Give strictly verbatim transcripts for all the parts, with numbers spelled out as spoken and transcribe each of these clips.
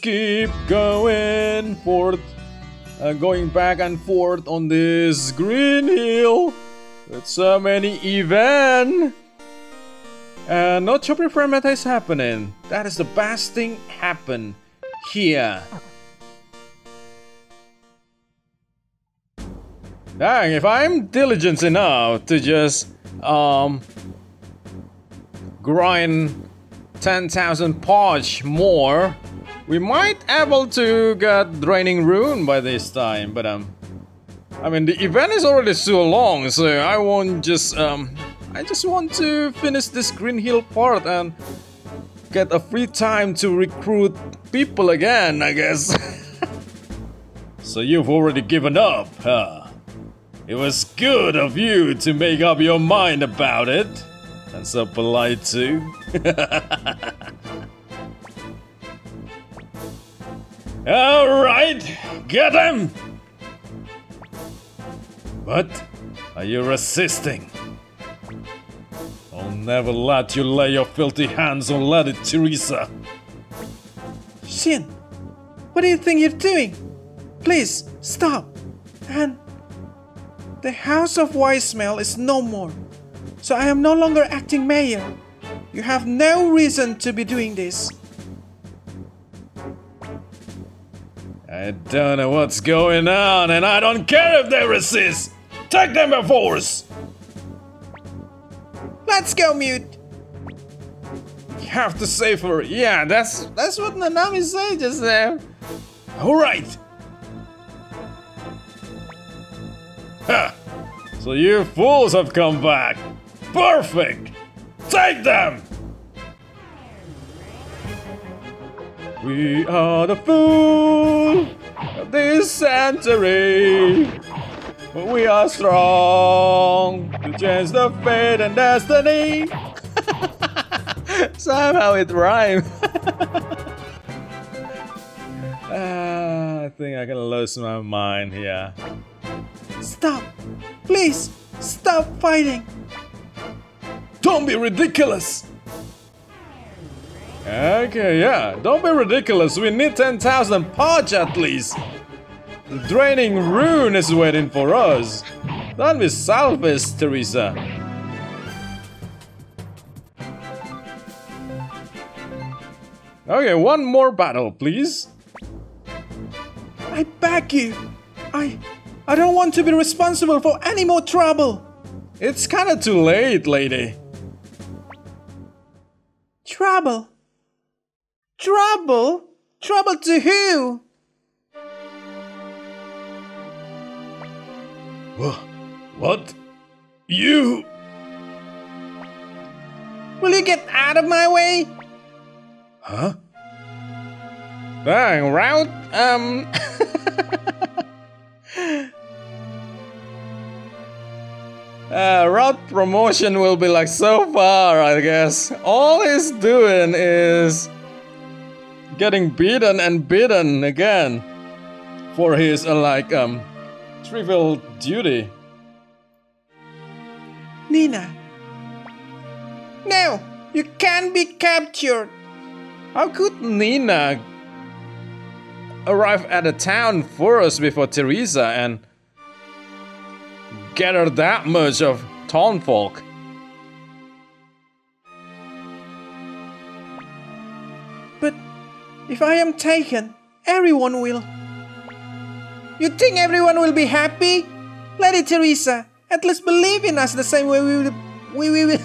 keep going forth and going back and forth on this Green Hill with so many events. And no chopper format is happening. That is the best thing happen here. Dang, if I'm diligent enough to just um grind ten thousand parch more, we might able to get Draining Rune by this time, but um I mean the event is already so long, so I won't just um I just want to finish this Green Hill part and get a free time to recruit people again, I guess. So you've already given up, huh? It was good of you to make up your mind about it. And so polite too. Alright, get him! But are you resisting? I'll never let you lay your filthy hands on Lady Teresa. Shin, what do you think you're doing? Please, stop. And... the House of Wisemail is no more, so I am no longer acting mayor. You have no reason to be doing this. I don't know what's going on, and I don't care if they resist. Take them by force. Let's go, Mute. You have to save her. Yeah, that's that's what Nanami said just there. All right. Ha! So you fools have come back! Perfect! Take them! We are the fools of this century, but we are strong to change the fate and destiny. Somehow it rhymes. uh, I think I can lose my mind here. Stop! Please, stop fighting! Don't be ridiculous! Okay, yeah, don't be ridiculous. We need ten thousand parch at least. The Draining Rune is waiting for us. Don't be selfish, Teresa. Okay, one more battle, please. I beg you. I... I don't want to be responsible for any more trouble. It's kinda too late, lady. Trouble? Trouble? Trouble to who? What? You? Will you get out of my way? Huh? Dang, route, um... Uh, route promotion will be like so far, I guess. All he's doing is getting beaten and beaten again for his uh, like um trivial duty. Nina, no, you can't be captured. How could Nina arrive at a town first before Teresa and get her that much of townfolk? But if I am taken, everyone will. You think everyone will be happy? Lady Teresa, at least believe in us the same way we we we, we,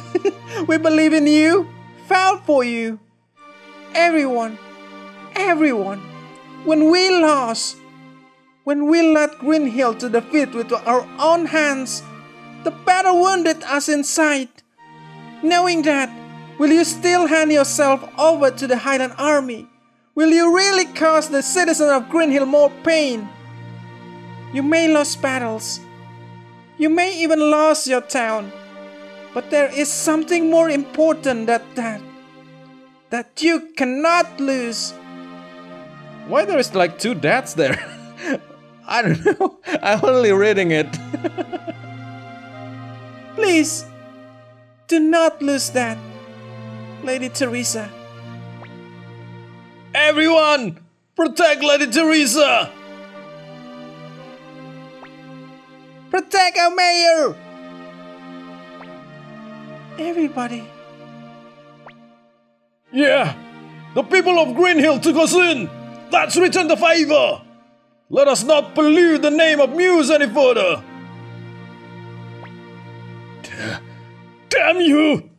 we believe in you. Fought for you. Everyone, everyone. When we lost, when we led Green Hill to defeat with our own hands, the battle wounded us inside. Knowing that, will you still hand yourself over to the Highland Army? Will you really cause the citizens of Green Hill more pain? You may lose battles. You may even lose your town. But there is something more important than that, that you cannot lose. Why there is like two dads there? I don't know. I'm only reading it. Please, do not lose that, Lady Teresa. Everyone, Protect Lady Teresa! Protect our mayor! Everybody. Yeah! The people of Green Hill took us in! Let's return the favor! Let us not pollute the name of Muse any further! Damn you!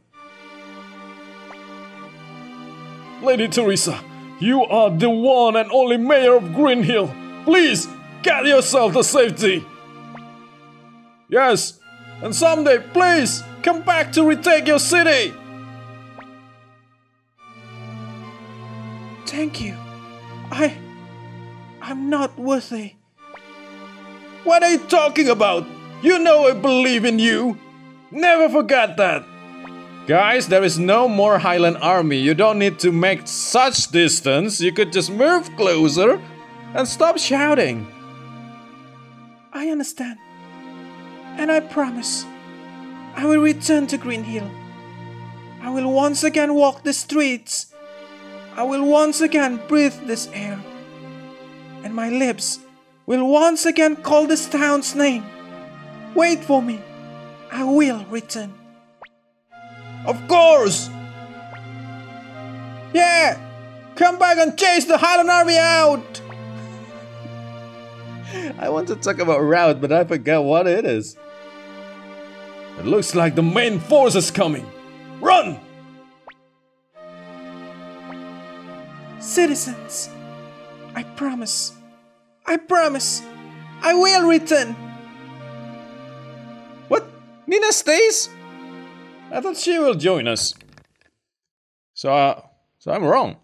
Lady Teresa, you are the one and only mayor of Green Hill. Please, get yourself to safety! Yes, and someday, please, come back to retake your city! Thank you. I... I'm not worthy. What are you talking about? You know I believe in you. Never forget that. Guys, there is no more Highland army. You don't need to make such distance. You could just move closer and stop shouting. I understand. And I promise, I will return to Green Hill. I will once again walk the streets. I will once again breathe this air, and my lips will once again call this town's name. Wait for me, I will return. Of course! Yeah! Come back and chase the Highland army out! I want to talk about route, but I forgot what it is. It looks like the main force is coming. Run! Citizens, I promise, I promise, I will return. What? Nina stays? I thought she will join us. So, uh, so I'm wrong.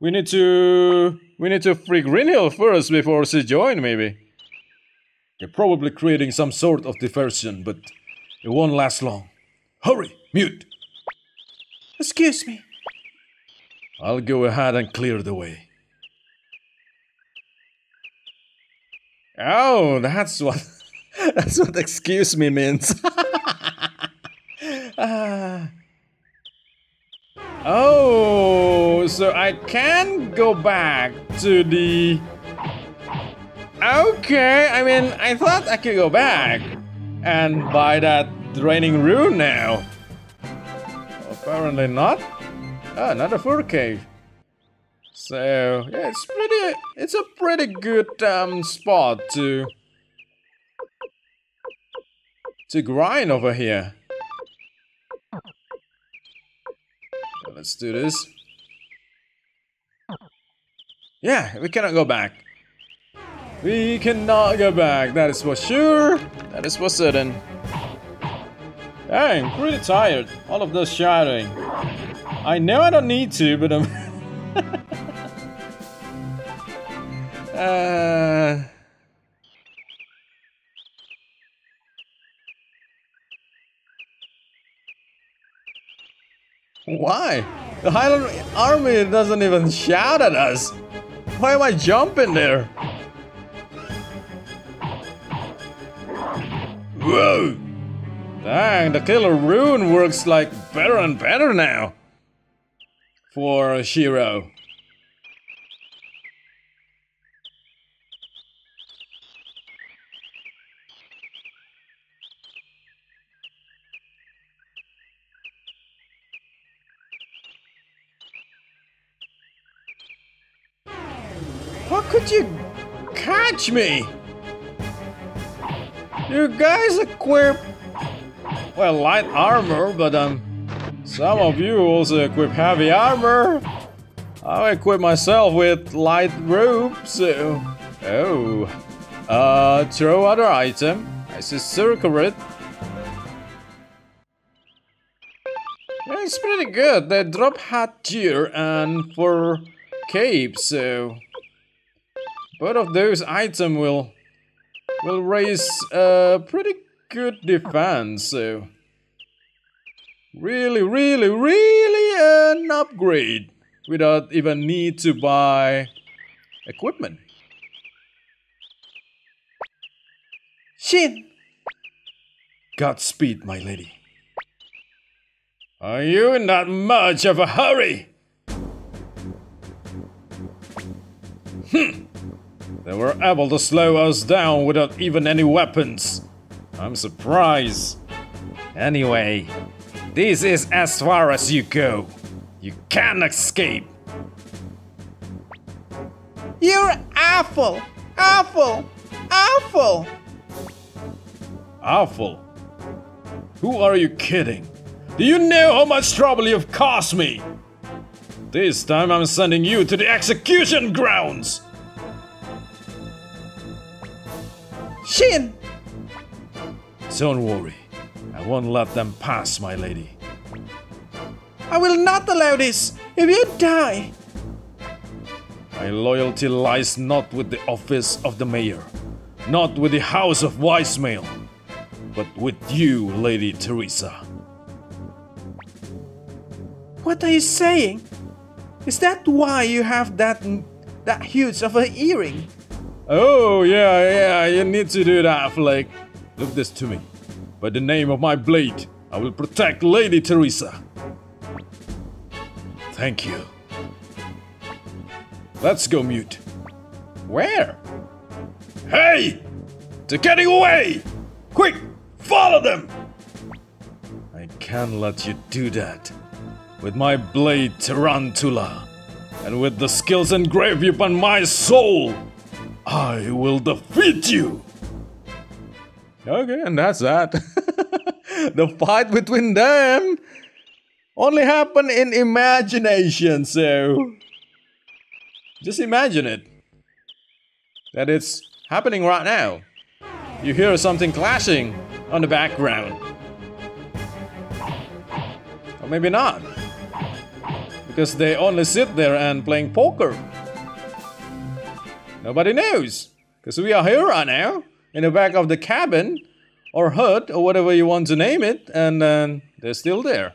We need to, we need to free Green Hill first before she joins, maybe. They're probably creating some sort of diversion, but it won't last long. Hurry, Mute. Excuse me. I'll go ahead and clear the way. Oh, that's what... that's what excuse me means. uh, oh, so I can go back to the... Okay, I mean, I thought I could go back and buy that Draining Rune now. Apparently not. Oh, another fur cave. So yeah, it's pretty. It's a pretty good um spot to to grind over here. So let's do this. Yeah, we cannot go back. We cannot go back. That is for sure. That is for certain. Dang, pretty tired. All of this shouting. I know I don't need to, but I'm... uh... Why? The Highland Army doesn't even shout at us. Why am I jumping there? Whoa! Dang, the Killer Rune works like better and better now. For Shiro. How could you catch me? You guys equip, well, light armor, but um. some of you also equip heavy armor. I equip myself with light robe, so... Oh. Uh, throw other item. I see circle it. Yeah, it's pretty good. They drop hat gear and for cape, so... both of those items will... will raise a pretty good defense, so... Really, really, really an upgrade without even need to buy equipment. Shin! Godspeed, my lady. Are you in that much of a hurry? Hm! They were able to slow us down without even any weapons. I'm surprised. Anyway, this is as far as you go. You can't escape. You're awful, awful, awful. Awful? Who are you kidding? Do you know how much trouble you've caused me? This time I'm sending you to the execution grounds. Shin! Don't worry. I won't let them pass, my lady. I will not allow this. If you die... My loyalty lies not with the office of the mayor, not with the House of Wisemail, but with you, Lady Teresa. What are you saying? Is that why you have that, that huge of an earring? Oh, yeah, yeah, you need to do that, Flik. Look this to me. By the name of my blade, I will protect Lady Teresa. Thank you. Let's go, Mute. Where? Hey! They're getting away! Quick! Follow them! I can't let you do that. With my blade, Tarantula, and with the skills engraved upon my soul, I will defeat you! Okay, and that's that. The fight between them only happened in imagination, so... just imagine it. That it's happening right now. You hear something clashing on the background. Or maybe not. Because they only sit there and playing poker. Nobody knows. Because we are here right now. In the back of the cabin. Or hut. Or whatever you want to name it. And then they're still there.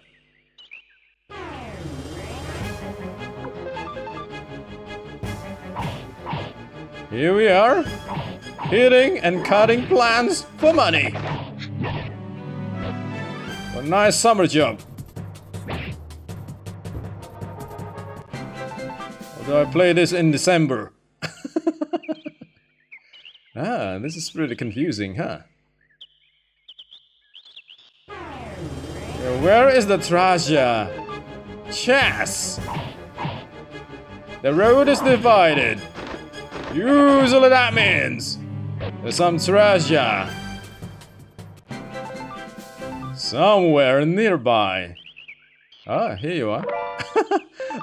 Here we are. Eating and cutting plants for money. A nice summer job. Although I play this in December. Ah, this is pretty confusing, huh? Where is the treasure? Chess! The road is divided. Usually that means there's some treasure somewhere nearby. Ah, here you are.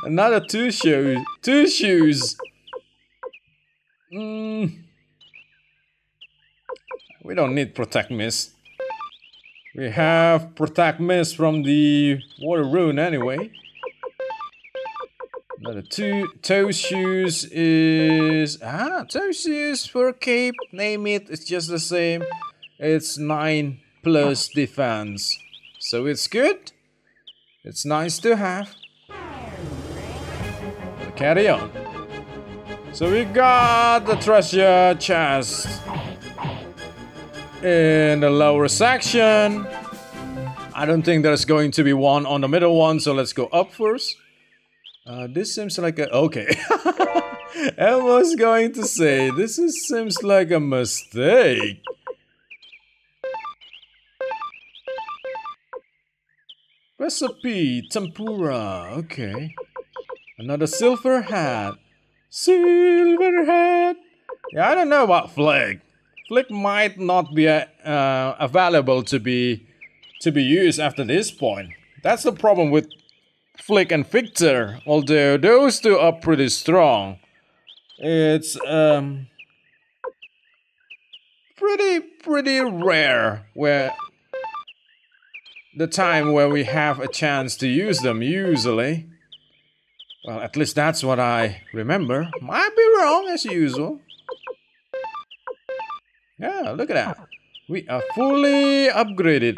Another two shoes. Two shoes. Mm. We don't need Protect Mist. We have Protect Mist from the Water Rune anyway. Another two. Toe shoes is... Ah, toe shoes for a cape. Name it. It's just the same. It's nine plus defense. So it's good. It's nice to have. Carry on. So we got the treasure chest in the lower section. I don't think there's going to be one on the middle one, so let's go up first. Uh, this seems like a... okay. I was going to say, this is, seems like a mistake. Recipe, tempura, okay. Another silver hat. Silver hat. Yeah, I don't know about Flik. Flik might not be uh, available to be to be used after this point. That's the problem with Flik and Viktor. Although those two are pretty strong. It's um pretty pretty rare where the time where we have a chance to use them usually. Well, at least that's what I remember. Might be wrong as usual. Yeah, look at that. We are fully upgraded.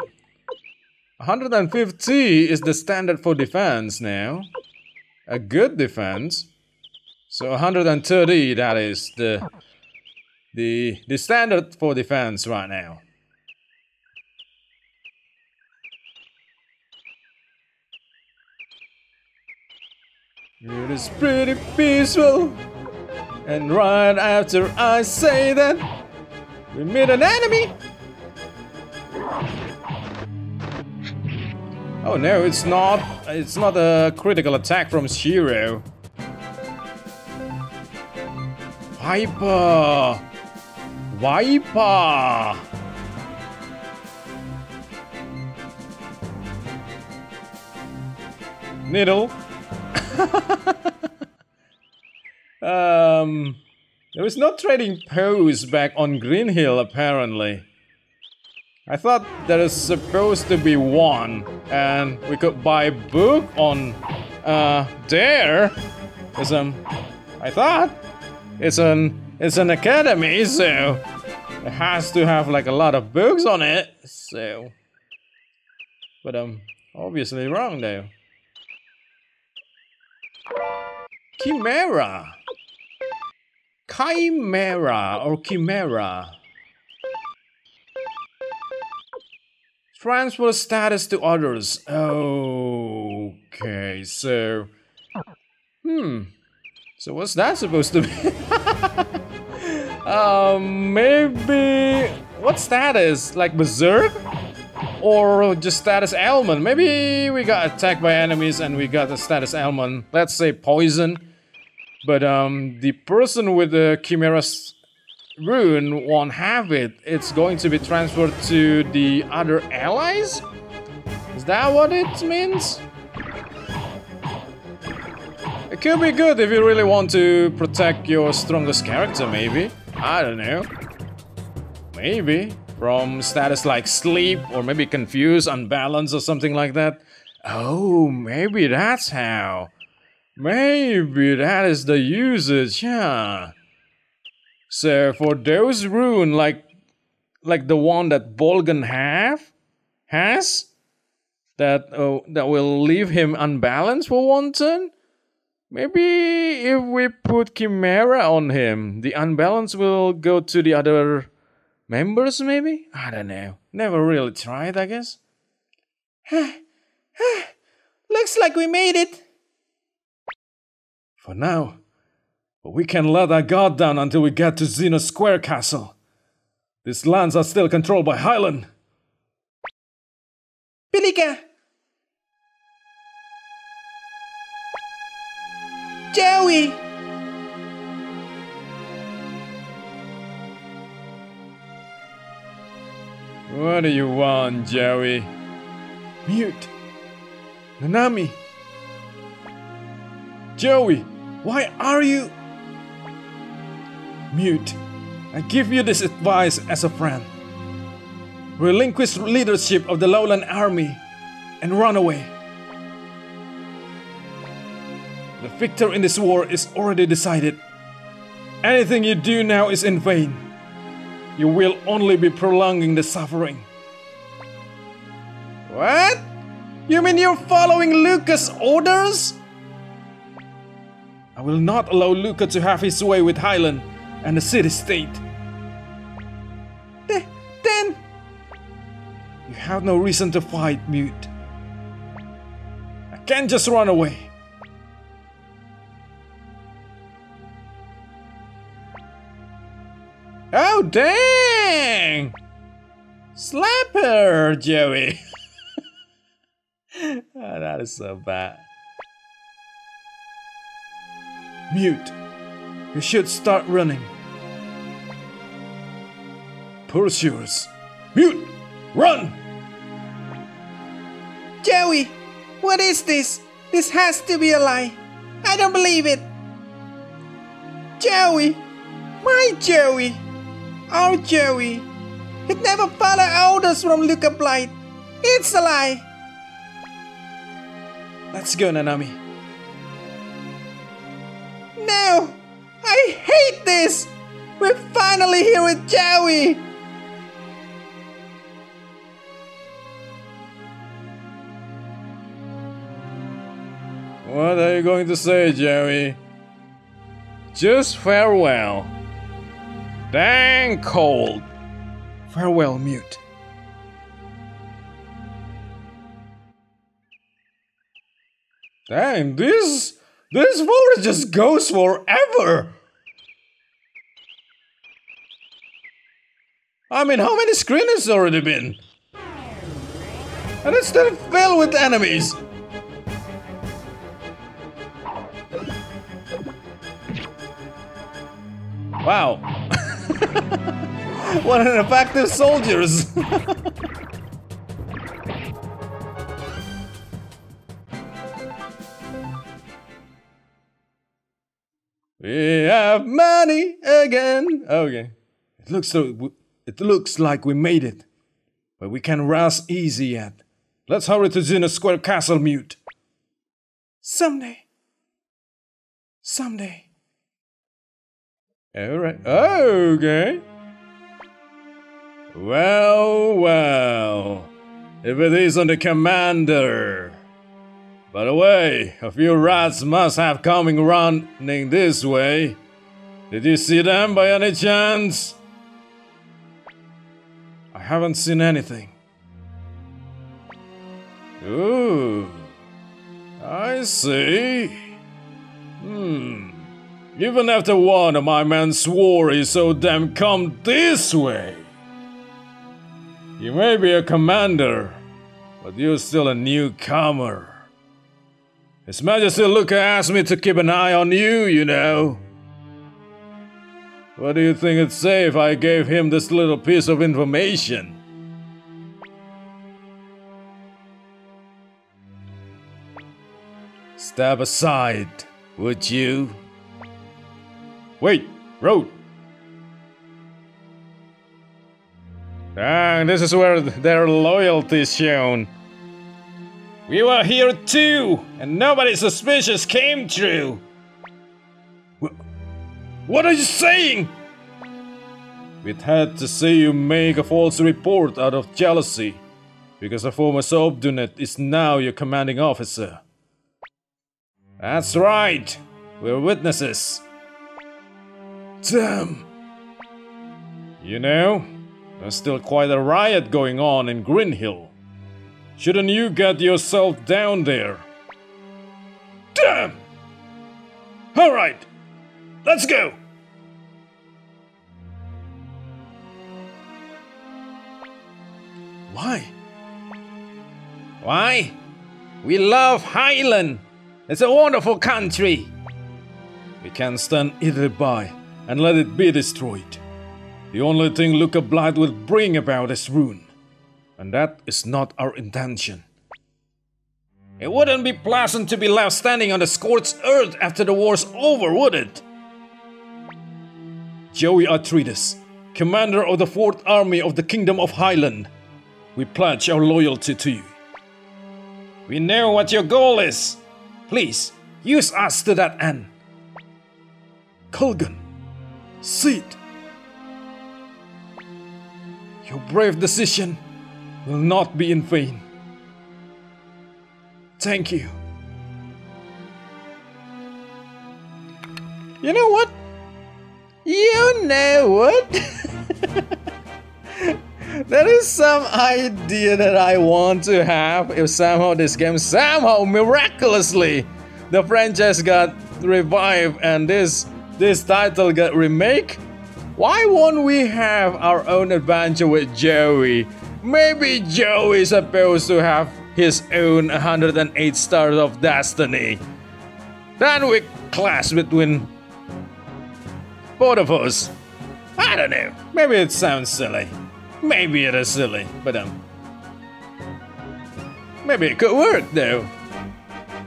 one hundred fifty is the standard for defense now. A good defense. So one hundred thirty, that is the the the standard for defense right now. It is pretty peaceful. And right after I say that, we meet an enemy! Oh no, it's not, it's not a critical attack from Shiro. Viper! Viper! Needle. um, there is no trading post back on Green Hill apparently. I thought there is supposed to be one, and we could buy a book on uh, there. It's um, I thought. It's an it's an academy, so it has to have like a lot of books on it. So, but I'm obviously wrong though. Chimera, Chimera or Chimera. Transfer status to others. Okay, so hmm. So what's that supposed to be? um, maybe... What status? Like Berserk? Or just status ailment? Maybe we got attacked by enemies and we got a status ailment. Let's say poison. But um, the person with the Chimera's rune won't have it. It's going to be transferred to the other allies? Is that what it means? It could be good if you really want to protect your strongest character, maybe. I don't know. Maybe. From status like sleep, or maybe confused, unbalanced, or something like that. Oh, maybe that's how. Maybe that is the usage, yeah. So, for those rune, like, like the one that Bolgan have, has, that, oh, that will leave him unbalanced for one turn? Maybe if we put Chimera on him, the unbalance will go to the other members, maybe? I don't know. Never really tried, I guess. Looks like we made it! For now. But we can't let our guard down until we get to Xeno Square Castle. These lands are still controlled by Highland. Pinika! Jowy! What do you want, Jowy? Mute! Nanami! Jowy, why are you... Mute, I give you this advice as a friend. Relinquish leadership of the Lowland Army and run away. The victor in this war is already decided. Anything you do now is in vain. You will only be prolonging the suffering. What? You mean you're following Luca's orders? I will not allow Luca to have his way with Highland and the city-state. Th- then... You have no reason to fight, Mute. I can't just run away. Oh, dang! Slap her, Jowy! Oh, that is so bad. Mute, you should start running. Pursuers, Mute, run! Jowy, what is this? This has to be a lie. I don't believe it. Jowy, my Jowy. Our Jowy, he'd never follow orders from Luca Blight. It's a lie. Let's go, Nanami. No, I hate this. We're finally here with Jowy. What are you going to say, Jowy? Just farewell. Dang cold. Farewell, Mute. Dang, this this war just goes forever. I mean, how many screens has already been? And it's still filled with enemies. Wow. What an effective soldiers. We have money again. Okay. It looks so it looks like we made it. But we can't rest easy yet. Let's hurry to Xeno Square Castle, Mute. Someday. Someday. Alright. Okay. Well, well. If it isn't the commander. By the way, a few rats must have coming running this way. Did you see them by any chance? I haven't seen anything. Ooh. I see. Hmm. Even after one of my men swore he saw them come this way. You may be a commander, but you're still a newcomer. His Majesty Luca asked me to keep an eye on you, you know. What do you think it'd say if I gave him this little piece of information? Step aside, would you? Wait, road. Dang, this is where their loyalty is shown. We were here too, and nobody suspicious came through. What are you saying? We'd had to see you make a false report out of jealousy, because a former subordinate is now your commanding officer. That's right, we're witnesses. Damn! You know, there's still quite a riot going on in Green Hill. Shouldn't you get yourself down there? Damn! Alright, let's go! Why? Why? We love Highland! It's a wonderful country! We can't stand either by. And let it be destroyed. The only thing Luca Blight will bring about is ruin, and that is not our intention. It wouldn't be pleasant to be left standing on the scorched earth after the war's over, would it? Jowy Atreides, commander of the fourth Army of the Kingdom of Highland, we pledge our loyalty to you. We know what your goal is. Please, use us to that end. Colgan. Seed. Your brave decision will not be in vain. Thank you. You know what? You know what? That is some idea that I want to have if somehow this game, somehow miraculously, the franchise got revived and this This title got remake? Why won't we have our own adventure with Jowy? Maybe Jowy is supposed to have his own one hundred eight stars of destiny. Then we clash between both of us. I don't know. Maybe it sounds silly. Maybe it is silly, but um, maybe it could work though.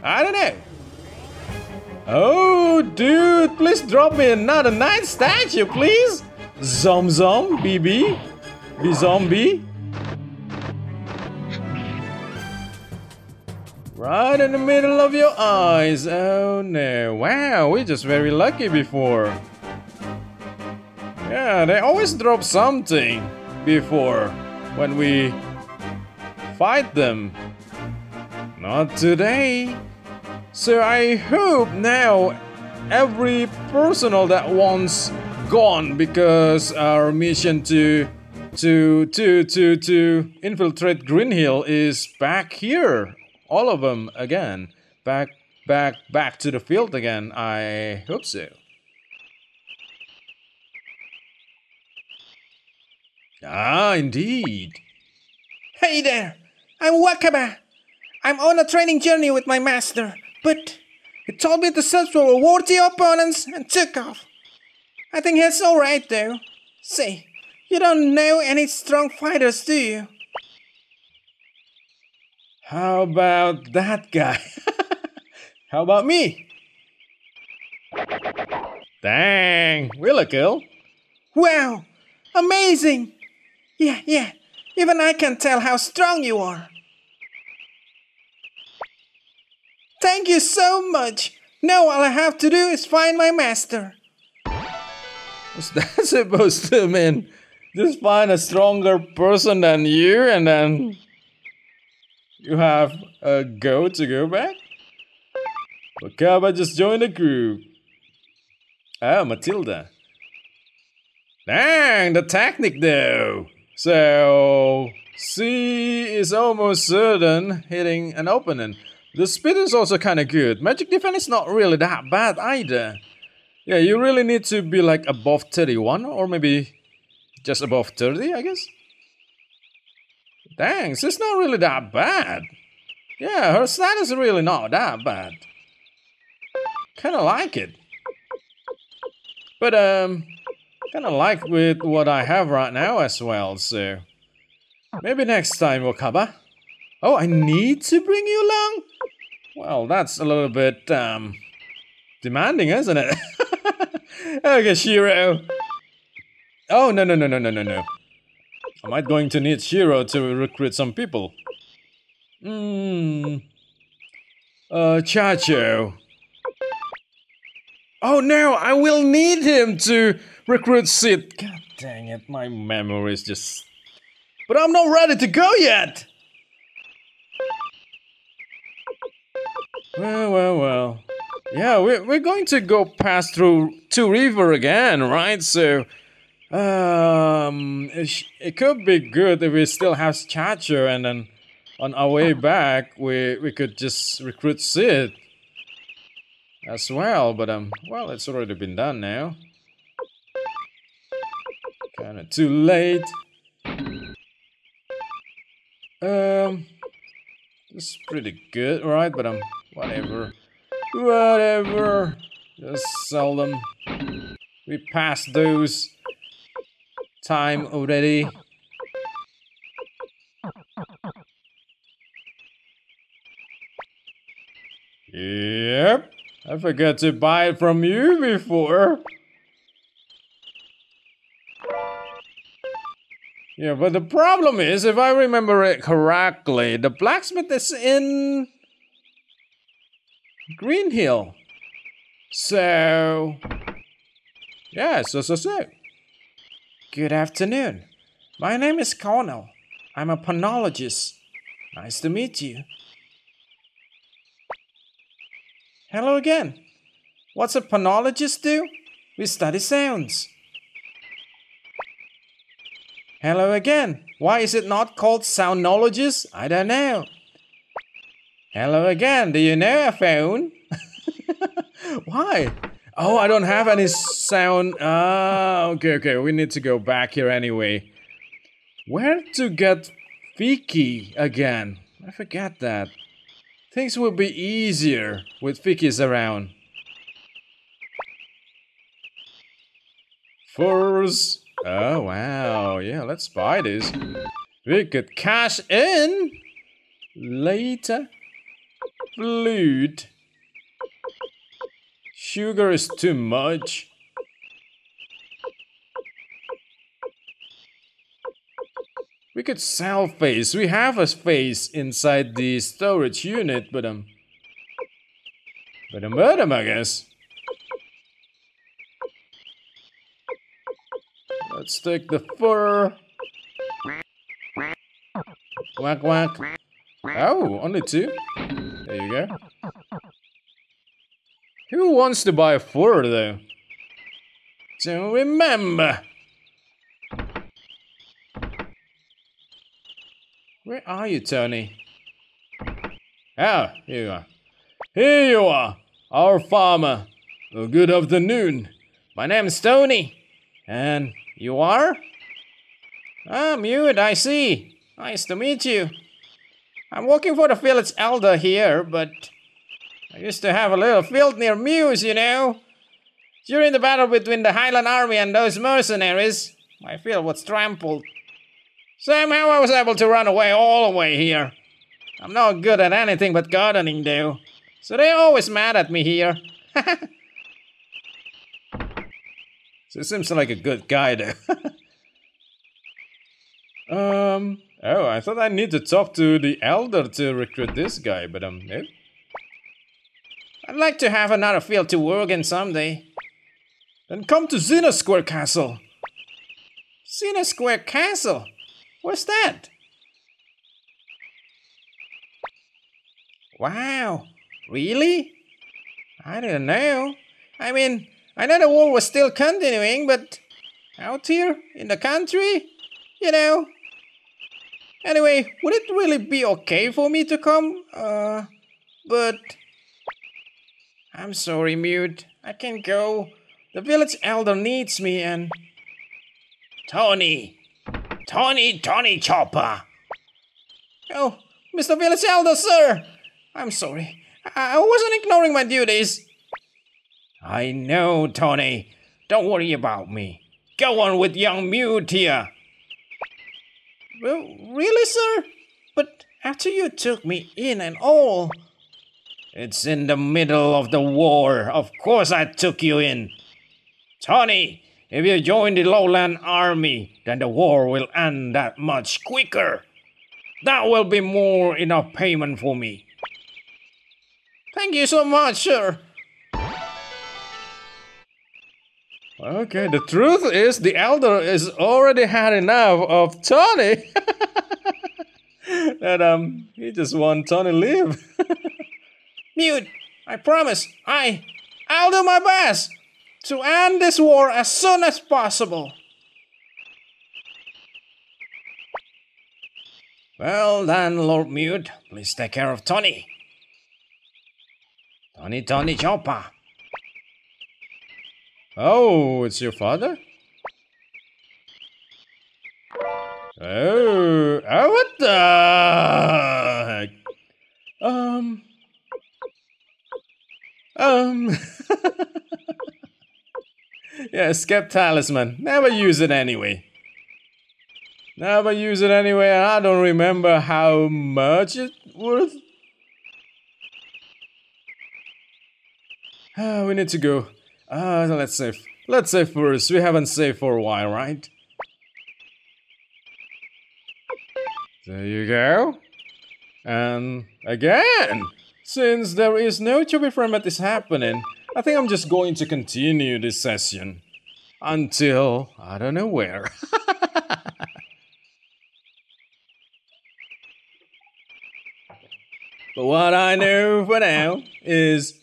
I don't know. Oh, dude, please drop me another night statue, please. Zom Zom, B B. Be zombie. Right in the middle of your eyes. Oh, no. Wow, we just very lucky before. Yeah, they always drop something before when we fight them. Not today. So I hope now every personnel that once gone because our mission to to to to to infiltrate Green Hill is back here. All of them again. Back back back to the field again. I hope so. Ah, indeed. Hey there, I'm Wakaba. I'm on a training journey with my master, but he told me to search for worthy opponents and took off. I think he's alright though. Say, you don't know any strong fighters, do you? How about that guy? How about me? Dang, we look cool. Wow, amazing! Yeah, yeah, even I can tell how strong you are. Thank you so much. Now all I have to do is find my master. What's that supposed to mean? Just find a stronger person than you and then you have a go to go back? Wakaba just joined the group. Oh, Matilda. Dang, the tactic though. So, she is almost certain hitting an opponent. The speed is also kind of good. Magic defense is not really that bad either. Yeah, you really need to be like above thirty-one or maybe just above thirty, I guess. Dang, she's not really that bad. Yeah, her stat is really not that bad. Kind of like it. But, um, kind of like with what I have right now as well, so. Maybe next time, Wakaba. Oh, I need to bring you along? Well, that's a little bit, um, demanding, isn't it? Okay, Shiro. Oh, no, no, no, no, no, no, no. I might going to need Shiro to recruit some people. Hmm. Uh, Chaco. Oh, no, I will need him to recruit Seed. God dang it, my memory is just... But I'm not ready to go yet! Well, well, well. Yeah, we're, we're going to go past through Two River again, right? So, um, it, it could be good if we still have Chacho, and then on our way back, we, we could just recruit Seed as well. But, um, well, it's already been done now. Kinda too late. Um, it's pretty good, right? But, um, whatever. Whatever. Just seldom. We passed those time already. Yep. I forgot to buy it from you before. Yeah, but the problem is, if I remember it correctly, the blacksmith is in Green Hill. So, yeah, so, so, so. Good afternoon. My name is Connell. I'm a phonologist. Nice to meet you. Hello again. What's a phonologist do? We study sounds. Hello again. Why is it not called soundologist? I don't know. Hello again. Do you know a phone? Why? Oh, I don't have any sound. Ah, okay, okay. We need to go back here anyway. Where to get Vicky again? I forgot that. Things will be easier with Vicky's around. First. Oh, wow. Yeah, let's buy this. We could cash in. Later. Flute. Sugar is too much. We could sell face. We have a face inside the storage unit, but um, but um, but um, I guess. Let's take the fur. Quack quack. Oh, only two? There you go. Who wants to buy a fur, though? Don't remember. Where are you, Tony? Oh, here you are. Here you are, our farmer. Well, good afternoon. My name is Tony. And you are? Ah, Mute, I see. Nice to meet you. I'm working for the village elder here, but I used to have a little field near Muse, you know. During the battle between the Highland army and those mercenaries, my field was trampled. Somehow I was able to run away all the way here. I'm not good at anything but gardening, though. So they're always mad at me here. So it seems like a good guy, though. um... Oh, I thought I need to talk to the elder to recruit this guy, but um... Eh? I'd like to have another field to work in someday. Then come to Xeno Square Castle. Xeno Square Castle? What's that? Wow, really? I don't know. I mean, I know the war was still continuing, but out here in the country, you know. Anyway, would it really be okay for me to come? Uh, but... I'm sorry, Mute. I can't go. The village elder needs me and... Tony! Tony, Tony Chopper! Oh, Mister Village Elder, sir! I'm sorry. I, I wasn't ignoring my duties. I know, Tony. Don't worry about me. Go on with young Mute here. Well, really, sir? But after you took me in and all... It's in the middle of the war. Of course I took you in. Tony, if you join the Lowland Army, then the war will end that much quicker. That will be more enough payment for me. Thank you so much, sir. Okay, the truth is the elder is already had enough of Tony. That um, he just want Tony live. Mute, I promise, I, I'll do my best to end this war as soon as possible. Well then, Lord Mute, please take care of Tony. Tony, Tony Chopper. Oh, it's your father? Oh, oh, what the heck? Um... Um... Yeah, skip talisman. Never use it anyway. Never use it anyway, and I don't remember how much it's worth. Uh, we need to go. Uh, let's save. Let's save first. We haven't saved for a while, right? There you go. And again, since there is no Chubby format is happening, I think I'm just going to continue this session until I don't know where. But what I know for now is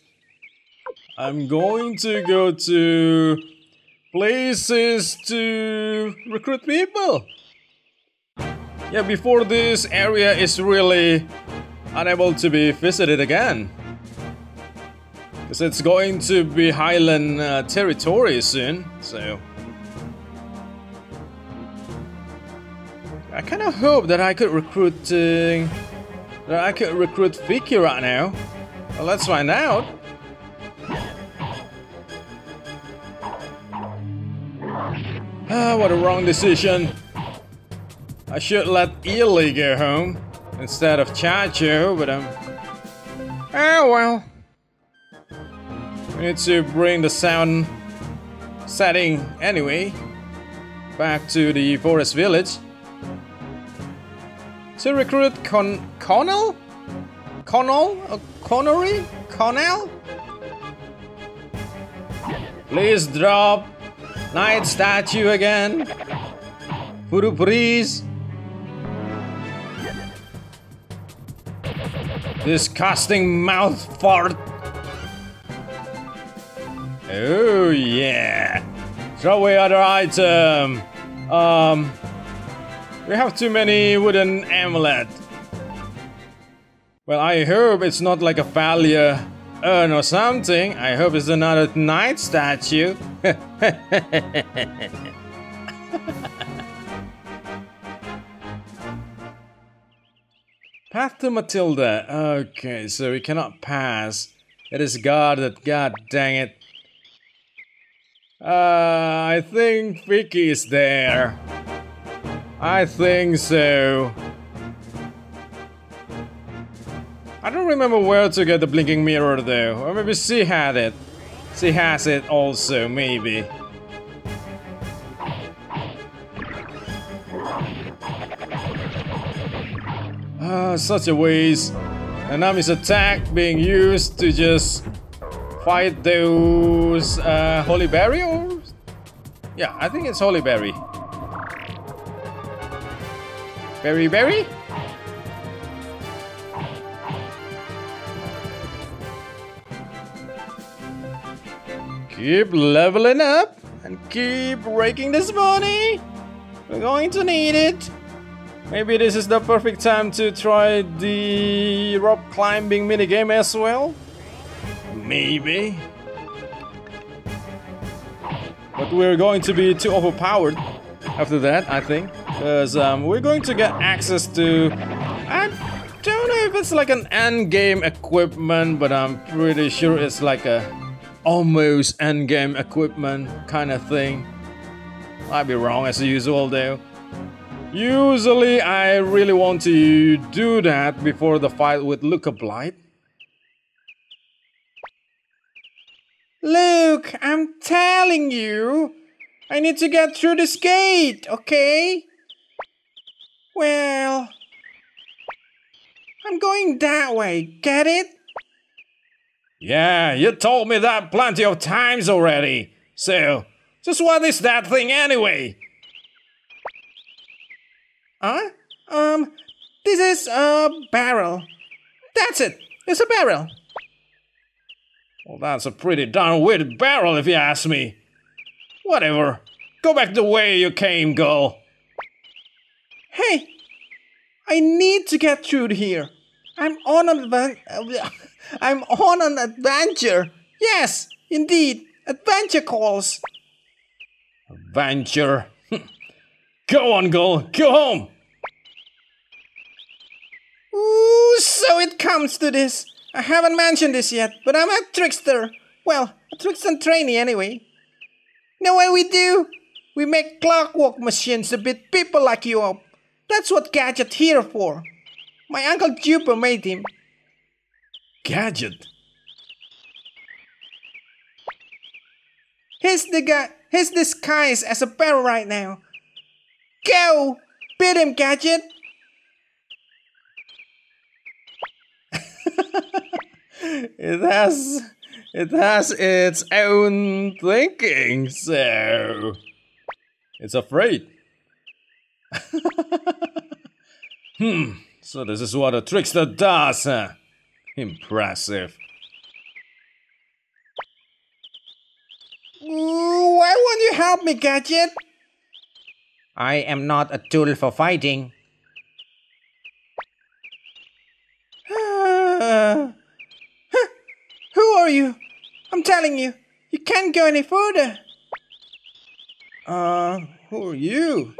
I'm going to go to places to recruit people. Yeah, before this area is really unable to be visited again. Because it's going to be Highland uh, territory soon, so... I kind of hope that I could recruit... Uh, that I could recruit Vicky right now. Well, let's find out. Ah, what a wrong decision. I should let Ely go home instead of Chaco, but um... Oh well. We need to bring the sound setting anyway back to the forest village. To recruit Con... Connell? Connell? Uh, Connery? Connell? Please drop Knight statue again. Puru please. Disgusting mouth fart. Oh yeah. Throw away other item. Um We have too many wooden amulet. Well, I hope it's not like a failure urn or something. I hope it's another knight statue. Path to Matilda. Okay, so we cannot pass. It is guarded. God dang it. Uh, I think Vicky is there. I think so. I don't remember where to get the blinking mirror though. Or maybe she had it. She has it also, maybe. Ah, such a waste. Nanami's attack being used to just fight those uh, Holy Berry or? Yeah, I think it's Holy Berry. Berry Berry? Keep leveling up and keep raking this money. We're going to need it. Maybe this is the perfect time to try the rock climbing minigame as well. Maybe. But we're going to be too overpowered after that, I think. Because um, we're going to get access to... I don't know if it's like an end game equipment, but I'm pretty sure it's like a... almost endgame equipment kind of thing. Might be wrong as usual though. Usually I really want to do that before the fight with Luca Blight. Luke, I'm telling you, I need to get through this gate, okay? Well, I'm going that way, get it? Yeah, you told me that plenty of times already. So, just what is that thing anyway? Huh? Um, this is a barrel. That's it. It's a barrel. Well, that's a pretty darn weird barrel if you ask me. Whatever. Go back the way you came, girl. Hey, I need to get through here. I'm on a... I'm on an adventure. Yes, indeed. Adventure calls. Adventure. Go on, girl. Go home. Ooh, so it comes to this. I haven't mentioned this yet, but I'm a trickster. Well, a trickster trainee anyway. Know what we do? We make clockwork machines to beat people like you up. That's what Gadget's here for. My uncle Jupiter made him. Gadget. He's the guy. He's disguised as a barrel right now. Go, beat him, Gadget. It has, it has its own thinking, so it's afraid. Hmm. So this is what a trickster does, huh? Impressive. Ooh, why won't you help me, Gadget? I am not a tool for fighting. Huh. Who are you? I'm telling you, you can't go any further. Uh, who are you?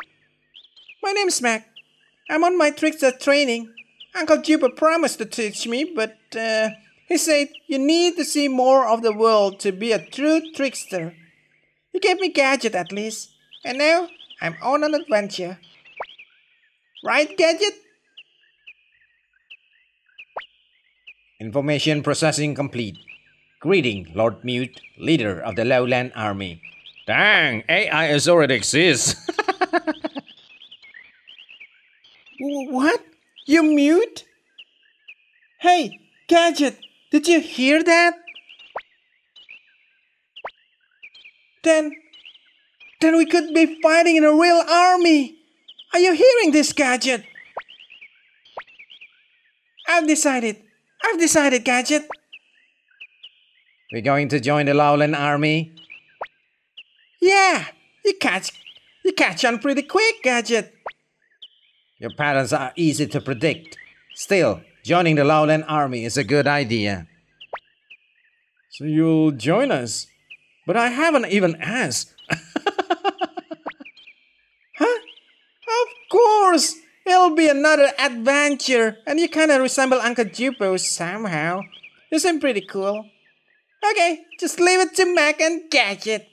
My name's Mac. I'm on my trickster training. Uncle Juba promised to teach me, but uh, he said you need to see more of the world to be a true trickster. He gave me Gadget at least, and now I'm on an adventure. Right, Gadget? Information processing complete. Greeting, Lord Mute, leader of the Lowland Army. Dang, A I is already exists. What? You Mute? Hey, Gadget, did you hear that? Then, then we could be fighting in a real army. Are you hearing this, Gadget? I've decided. I've decided, Gadget. We're going to join the Lowland Army? Yeah, you catch, you catch on pretty quick, Gadget. Your patterns are easy to predict. Still, joining the Lowland Army is a good idea. So you'll join us? But I haven't even asked. Huh? Of course! It'll be another adventure, and you kinda resemble Uncle Jupo somehow. You seem pretty cool. Okay, just leave it to Mac and Gadget.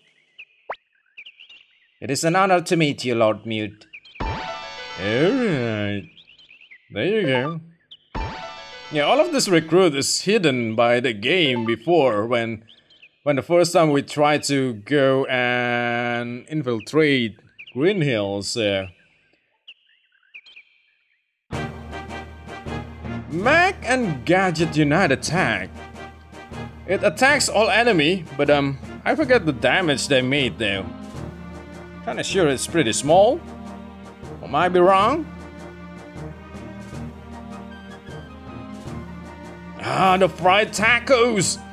It is an honor to meet you, Lord Mute. Alright. There you go. Yeah, all of this recruit is hidden by the game before when when the first time we tried to go and infiltrate Green Hills. Uh, Mac and Gadget unite attack. It attacks all enemy, but um, I forget the damage they made though. Kinda sure it's pretty small. I might be wrong. Ah, the fried tacos!